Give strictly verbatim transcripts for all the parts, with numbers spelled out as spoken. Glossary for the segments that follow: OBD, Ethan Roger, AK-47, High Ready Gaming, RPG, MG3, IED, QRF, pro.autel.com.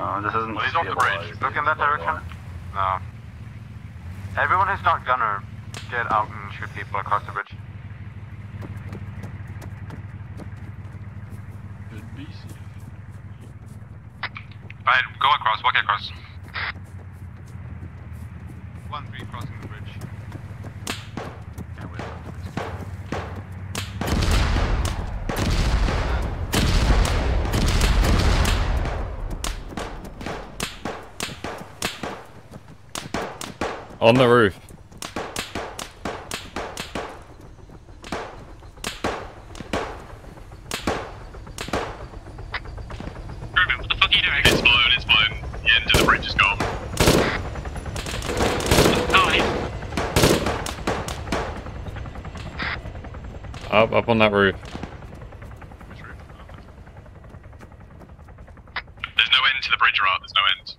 No, this isn't. Well, he's off the bridge. Look in that direction. No. Everyone who's not gunner, get out and shoot people across the bridge. Alright, go across, walk across. One three crossing the bridge. Can't wait for the bridge. On the roof. Ruben, what the fuck are you doing? It's fine, it's fine. Yeah, into the bridge, just go. Oh, up, up on that roof. Which roof? There's no end to the bridge, Rob. There's no end.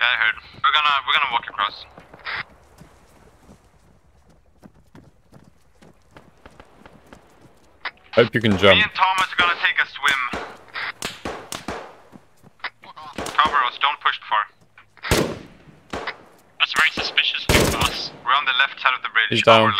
I heard. We're gonna we're gonna walk across. Hope you can jump. Me and Thomas are gonna take a swim. Cover us, don't push far. That's very suspicious of us. We're on the left side of the bridge. He's down. Left.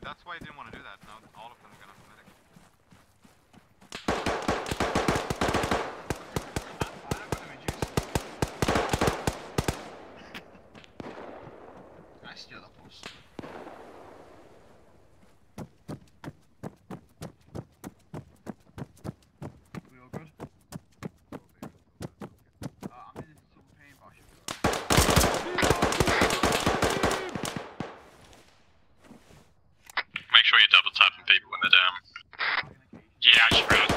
That's why I didn't want to do that. Now all of them are going to medic. I steal the post. We all good? Uh, I'm in some pain, but I should be Make sure you're double tapping people when they're down. Yeah, I should realize that.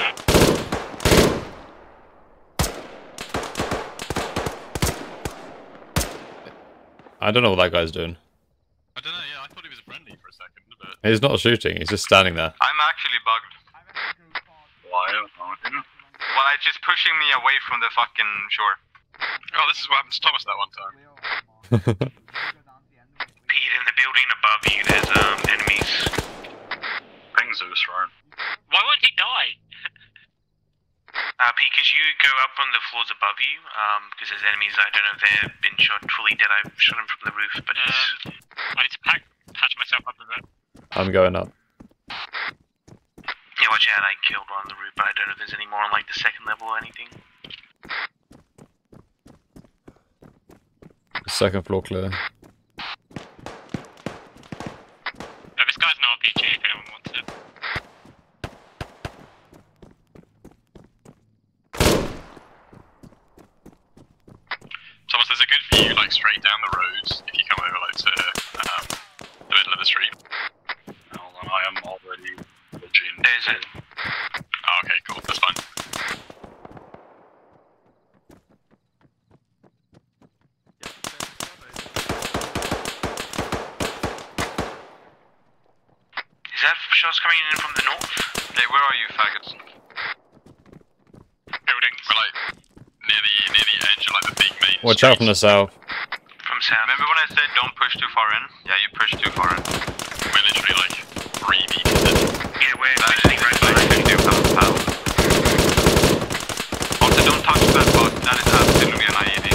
I don't know what that guy's doing. I don't know, yeah, I thought he was friendly for a second, but... He's not shooting, he's just standing there. I'm actually bugged. Why? Well, it's just pushing me away from the fucking shore. Oh, this is what happened to Thomas that one time. Pete, in the building above you, there's um, enemies. Why won't he die? uh, Pete, could you go up on the floors above you? Um, because there's enemies. I don't know if they've been shot fully dead. I shot him from the roof, but um, it's... I need to pack, patch myself up a bit. I'm going up. Yeah, watch out. I killed one on the roof, but I don't know if there's any more on like the second level or anything. Second floor clear. No, this guy's an R P G if anyone wants it. Thomas, there's a good view like straight down the road if you come over like to um, the middle of the street. Hold on, I am already lodging. There's it. Oh, okay, cool, that's fine. Is that shots coming in from the north? Hey, where are you, faggots? Buildings. We're like near the, near the edge of like the big main street. Watch out from the south. From south. Remember when I said don't push too far in? Yeah, you pushed too far in. We're literally like three meters in. Yeah, we're that literally right by the south. Also, don't touch that box. That is absolutely an I E D.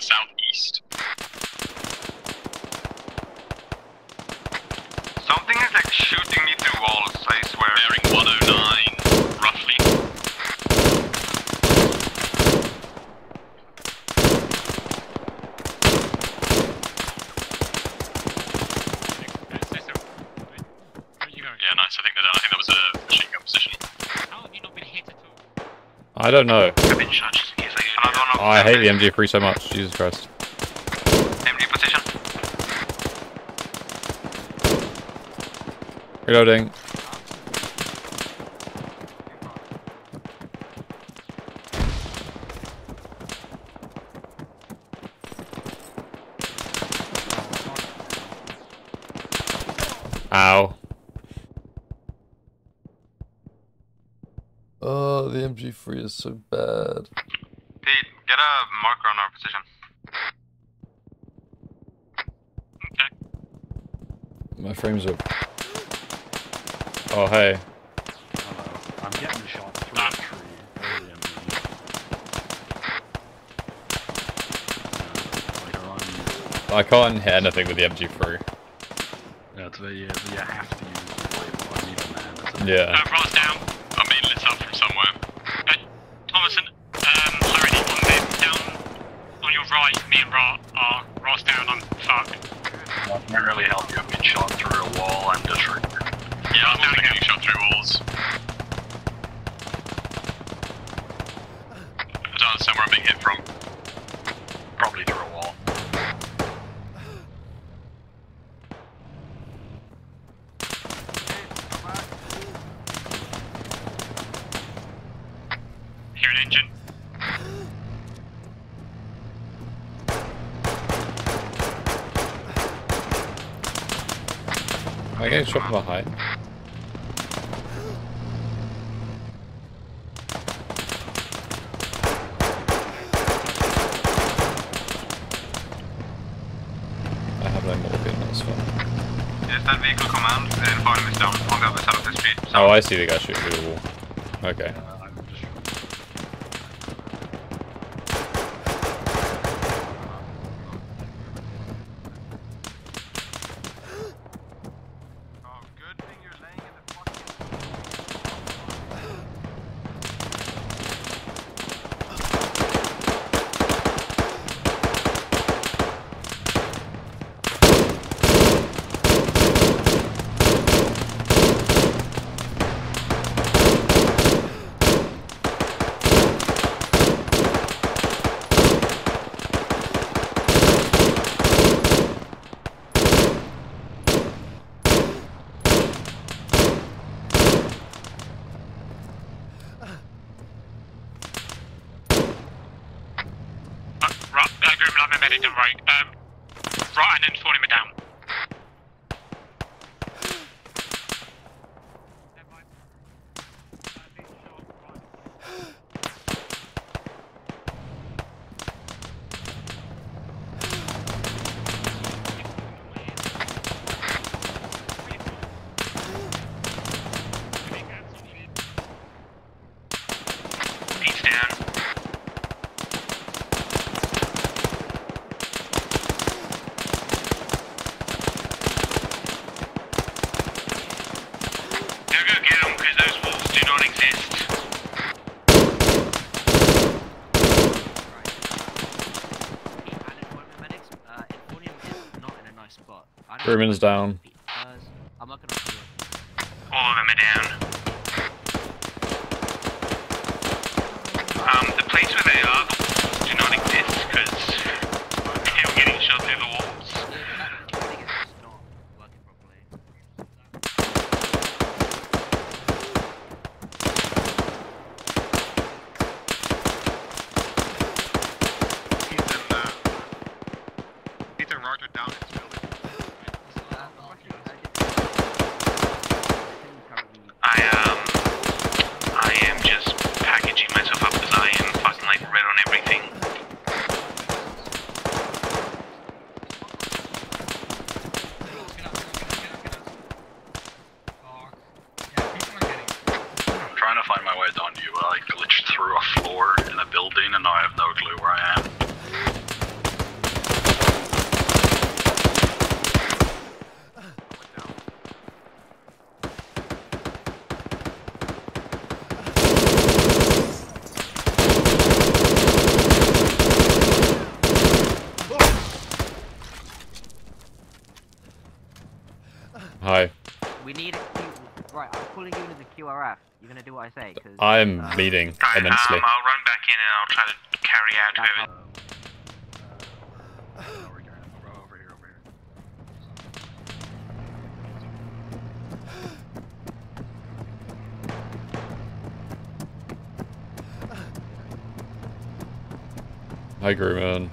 Southeast. Something is like shooting me through walls, I swear. Bearing one oh nine, roughly. I don't know. Oh, I hate the M G three so much, Jesus Christ. M G position. Reloading. Ow. Oh, the M G three is so bad. Pete, get a marker on our position. Okay. My frame's up. Oh, hey. Hello. I'm getting shot through ah. a tree. Early in the... uh, I can't hit anything with the M G three. That's where you, you have to use the playbook, even Anderson. Yeah. Uh, Ross down. I'm being lit up from somewhere. Uh, Thomason, um, High Ready on the down. On your right, me and Ra are Ross down. I'm fucked. I can't really help you. I'm being shot through a wall. I'm just right here. Yeah, I'm only getting shot through walls. I don't understand where I'm being hit from. Probably through a wall. I get shot from the height. I have no morphine, that's fine. Yes, that vehicle command, the environment is down on the other side of the street. So oh, I see the guy shooting through the wall. Okay. Medic right, um, right and then falling me down. Crewman's down. All of them are down. Um, the place where they are do not exist because they're getting shot through the walls. Ethan, uh, Ethan Roger down his building. Hi. We need a Right, I'm calling you into the Q R F. You're gonna do what I say, because I'm uh, bleeding right, immensely. Um, I'll run back in and I'll try to carry out whoever. Uh, uh, over here, over here, over here. Hi, Greyman.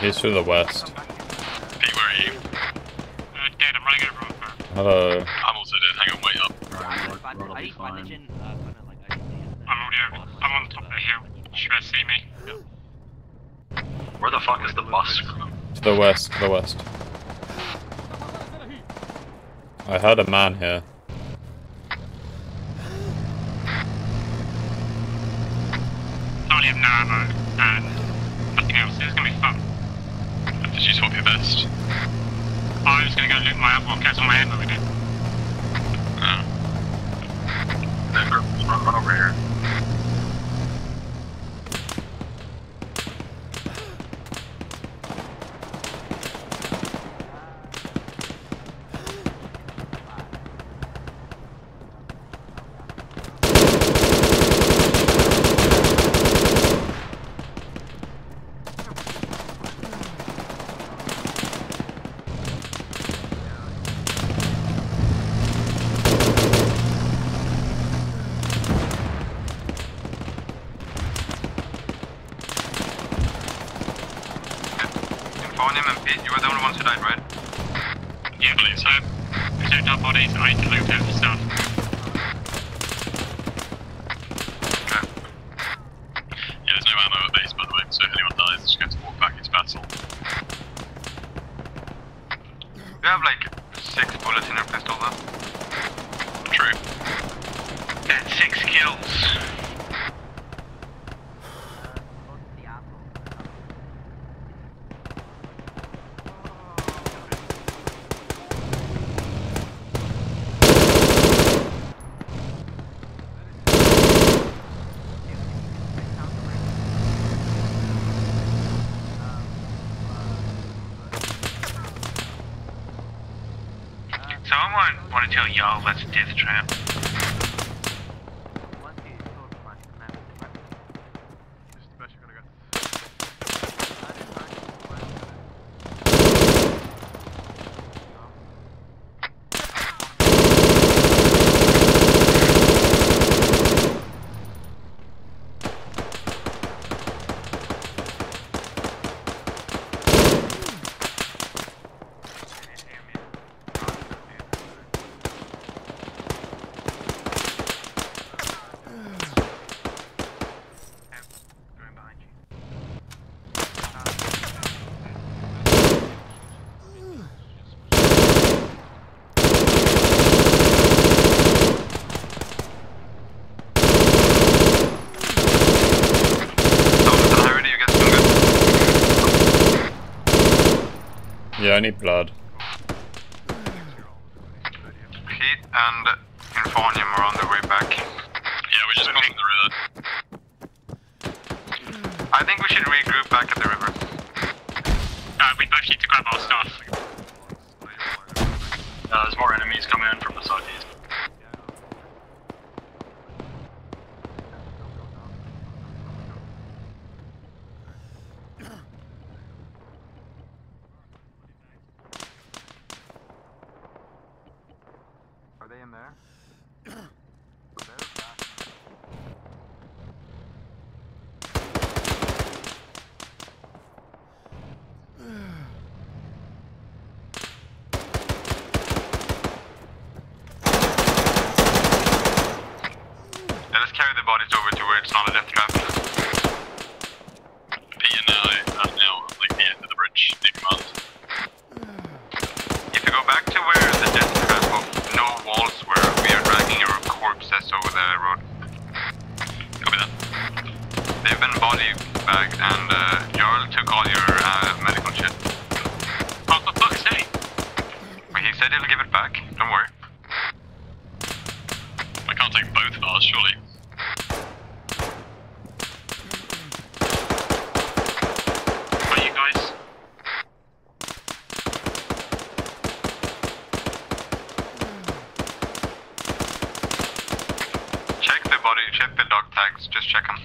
He's to the west. Pete, where are you? Uh, dead, I'm running over. Hello. I'm also dead, hang on, wait up. Right, I'll be fine. I'm already over. I'm on top of the hill. You should see me. Yeah. Where the fuck is the bus? To the west, to the west. I heard a man here. I only have no ammo, and nothing else. This is gonna be fun. Did you swap your best? I was gonna go loot my other one, catch on my head, but we didn't. No. Then run, run over here. Y'all, let's death trap. I need blood. Pete and Infonium are on their way back. Yeah, we just got to the river. I think we should regroup back at the river. Uh, we both need to grab our stuff. Uh, there's more enemies coming in from the southeast. Body bag and uh, Jarl took all your uh, medical shit. can't take both of ours, surely. Are you guys? Check the body, check the dog tags, just check them.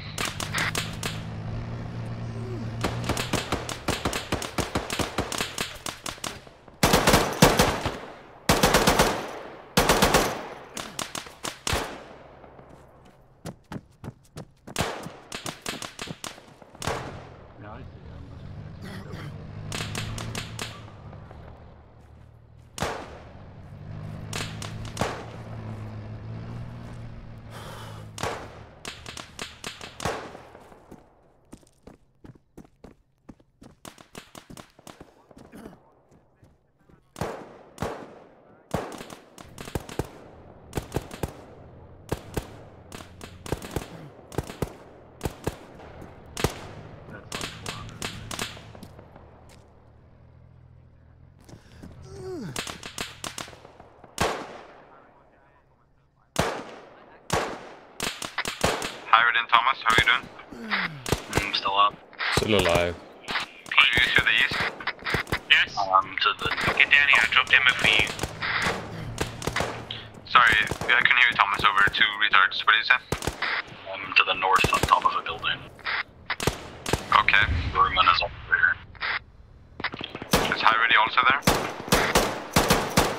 Thomas, how are you doing? I'm still up. Still alive. Are you to the east? Yes. Um, to the... Get Danny, I dropped him for you. Sorry, I can hear you, Thomas, over two retards. What did you say? I'm to the north on top of a building. Okay. Roman is over here. Is High Ready also there?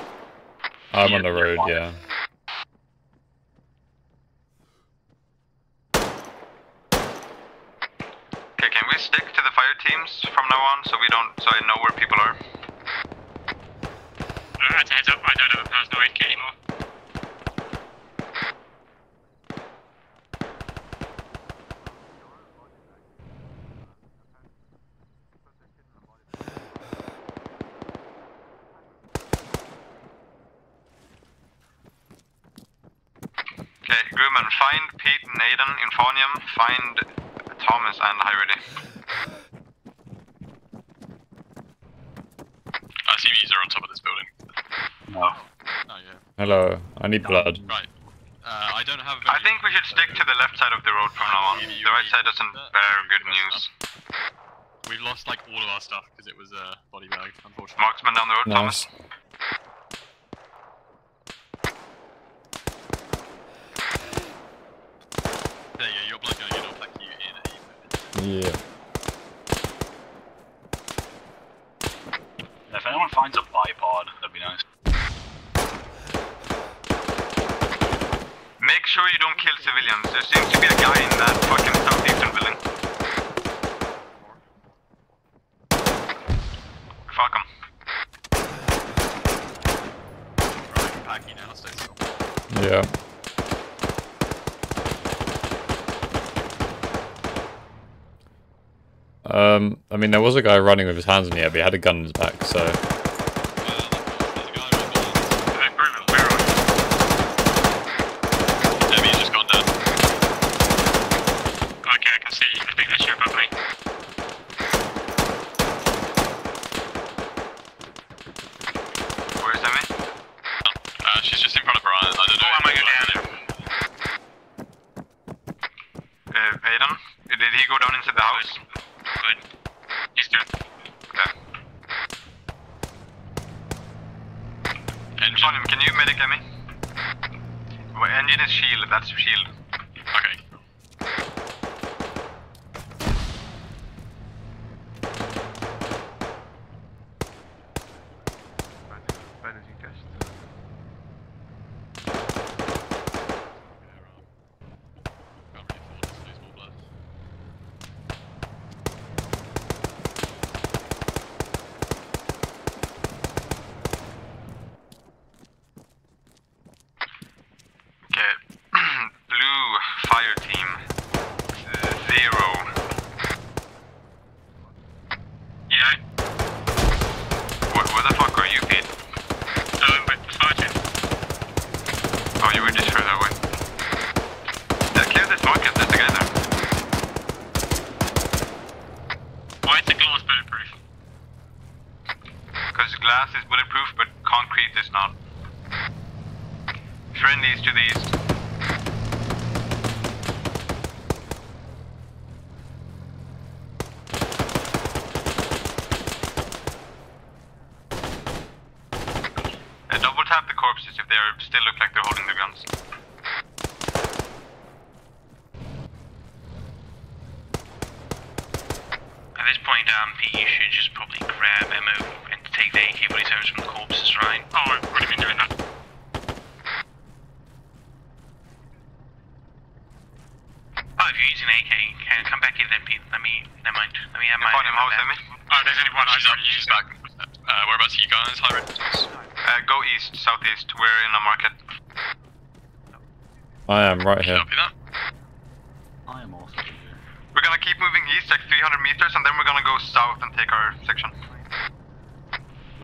I'm on the road, yeah. Teams from now on, so we don't, so I know where people are. Uh, that's a heads up, I don't know if there's no eight K anymore. Okay, Grumman, find Pete and Aiden in Fonium, find Thomas and High Ready. C Vs are on top of this building. No. Oh, yeah. Hello, I need blood. Right. Uh, I don't have. I think we should stick to the left side of the road from now on. The right side doesn't bear good news. We've lost like all of our stuff because it was a uh, body bag, unfortunately. Marksman down the road, nice. Thomas. There you go, your blood going in, I'll pack you in. Yeah. If anyone finds a bipod, that'd be nice. Make sure you don't kill civilians. There seems to be a guy in that fucking southeastern building. Fuck him. Right, packy now, stay still. Yeah. Um, I mean, there was a guy running with his hands in the air, but he had a gun in his back, so... Uh, there's a guy right below. Hey, Bruno, where are you? Debbie's just gone down. Okay, I can see you. I think that's you above me. Where is Debbie? Uh, she's just in front of her. I, I don't know. Oh, am I going down there? Uh, Aiden? Did he go down into the house? He's good. Okay. Engine, Fonium, can you medic at me? Well, engine is shield, that's shield. Okay. Friendlies to the east. point um, that you should just probably grab ammo and take the A K forty-sevens from the corpses, right? Oh, I would have been doing that. Oh, if you're using an A K, you can come back here then, Pete. Let me, never mind. Let me have my... Find him, hold me. Oh, there's only one I just used back. Uh, whereabouts are you guys, Hybrid? Uh, go east, southeast. We're in a market. I am right here. Copy that. I am also here. We're gonna keep moving east like three hundred meters and then we're gonna go south and take our section.